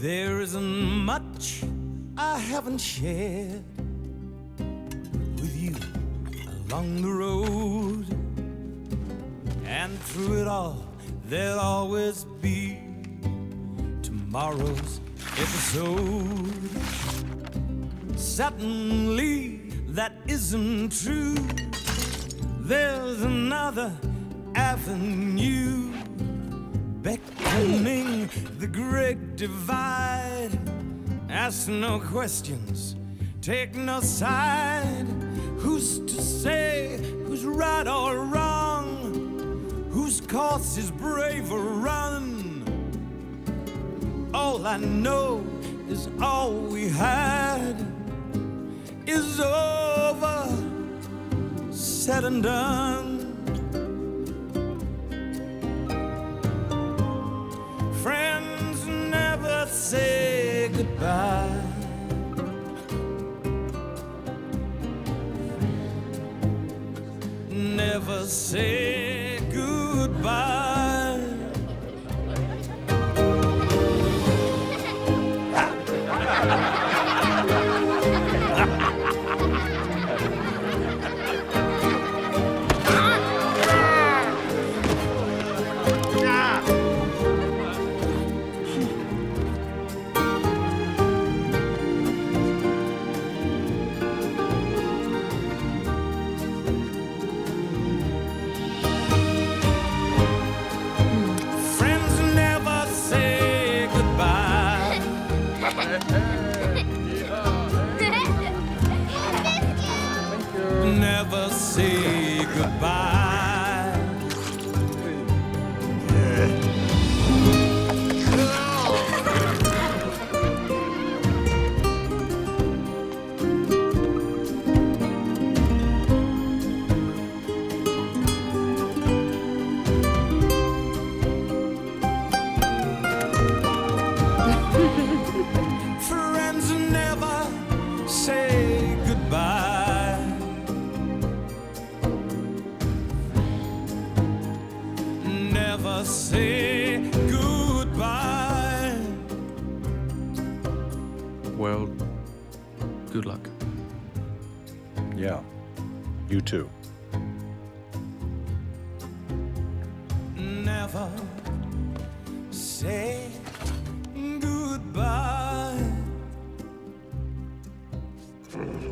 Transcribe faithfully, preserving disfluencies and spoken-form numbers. There isn't much I haven't shared with you along the road, and through it all there'll always be tomorrow's episode. Suddenly that isn't true. There's another avenue beckoning the great divide. Ask no questions, take no side. Who's to say who's right or wrong? Whose course is brave or run? All I know is all we had is over, said and done. Friends never say goodbye. Never say goodbye. Never say goodbye. Friends never say goodbye. Never say goodbye. Well, good luck. Yeah, you too. Never say goodbye.